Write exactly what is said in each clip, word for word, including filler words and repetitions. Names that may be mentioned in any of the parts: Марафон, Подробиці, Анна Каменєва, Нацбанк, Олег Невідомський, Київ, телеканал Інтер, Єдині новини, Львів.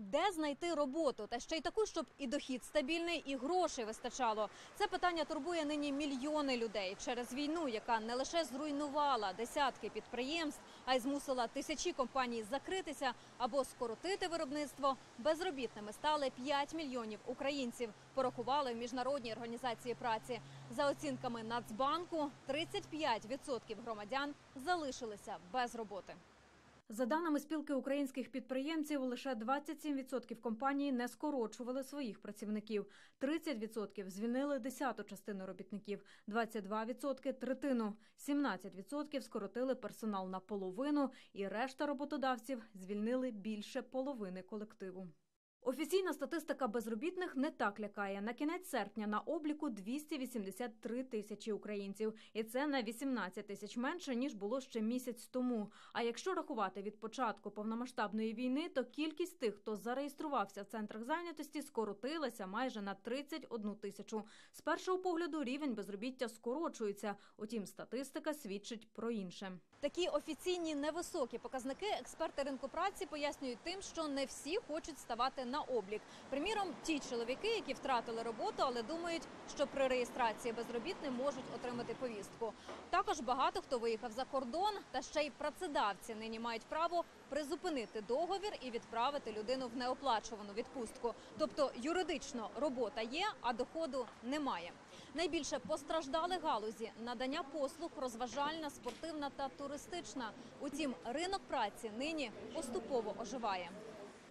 Де знайти роботу? Та ще й таку, щоб і дохід стабільний, і грошей вистачало. Це питання турбує нині мільйони людей через війну, яка не лише зруйнувала десятки підприємств, а й змусила тисячі компаній закритися або скоротити виробництво. Безробітними стали п'ять мільйонів українців, порахували в Міжнародній організації праці. За оцінками Нацбанку, тридцять п'ять відсотків громадян залишилися без роботи. За даними спілки українських підприємців, лише двадцять сім відсотків компаній не скорочували своїх працівників, тридцять відсотків звільнили десяту частину робітників, двадцять два відсотки – третину, сімнадцять відсотків скоротили персонал на половину і решта роботодавців звільнили більше половини колективу. Офіційна статистика безробітних не так лякає. На кінець серпня на обліку двісті вісімдесят три тисячі українців. І це на вісімнадцять тисяч менше, ніж було ще місяць тому. А якщо рахувати від початку повномасштабної війни, то кількість тих, хто зареєструвався в центрах зайнятості, скоротилася майже на тридцять одну тисячу. З першого погляду рівень безробіття скорочується. Утім, статистика свідчить про інше. Такі офіційні невисокі показники експерти ринку праці пояснюють тим, що не всі хочуть ставати на облік. Приміром, ті чоловіки, які втратили роботу, але думають, що при реєстрації безробітні можуть отримати повістку. Також багато хто виїхав за кордон, та ще й працедавці нині мають право призупинити договір і відправити людину в неоплачувану відпустку. Тобто юридично робота є, а доходу немає. Найбільше постраждали галузі – надання послуг, розважальна, спортивна та туристична. Утім, ринок праці нині поступово оживає.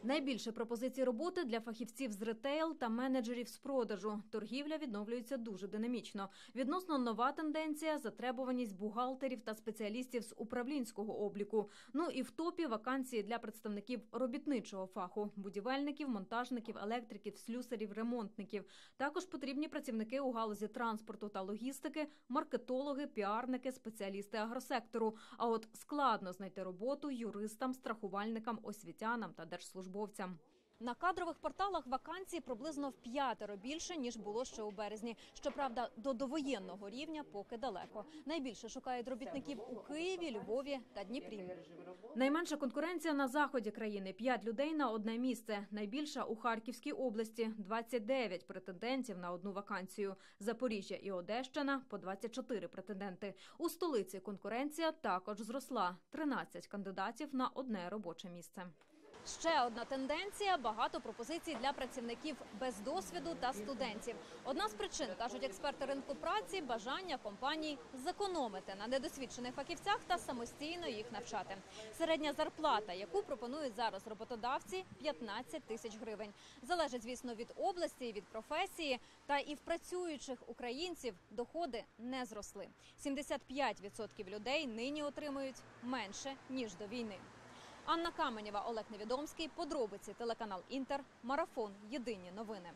Найбільше пропозицій роботи для фахівців з ретейл та менеджерів з продажу. Торгівля відновлюється дуже динамічно. Відносно нова тенденція – затребуваність бухгалтерів та спеціалістів з управлінського обліку. Ну і в топі вакансії для представників робітничого фаху – будівельників, монтажників, електриків, слюсарів, ремонтників. Також потрібні працівники у галузі транспорту та логістики, маркетологи, піарники, спеціалісти агросектору. А от складно знайти роботу юристам, страхувальникам, освітянам та держслужбовцям. На кадрових порталах вакансій приблизно в п'ятеро більше, ніж було ще у березні. Щоправда, до довоєнного рівня поки далеко. Найбільше шукають робітників у Києві, Львові та Дніпрі. Найменша конкуренція на заході країни – п'ять людей на одне місце. Найбільша у Харківській області – двадцять дев'ять претендентів на одну вакансію. Запоріжжя і Одещина – по двадцять чотири претенденти. У столиці конкуренція також зросла – тринадцять кандидатів на одне робоче місце. Ще одна тенденція – багато пропозицій для працівників без досвіду та студентів. Одна з причин, кажуть експерти ринку праці, бажання компаній зекономити на недосвідчених фахівцях та самостійно їх навчати. Середня зарплата, яку пропонують зараз роботодавці – п'ятнадцять тисяч гривень. Залежить, звісно, від області і від професії. Та і в працюючих українців доходи не зросли. сімдесят п'ять відсотків людей нині отримують менше, ніж до війни. Анна Каменєва, Олег Невідомський, Подробиці, телеканал Інтер, Марафон, Єдині новини.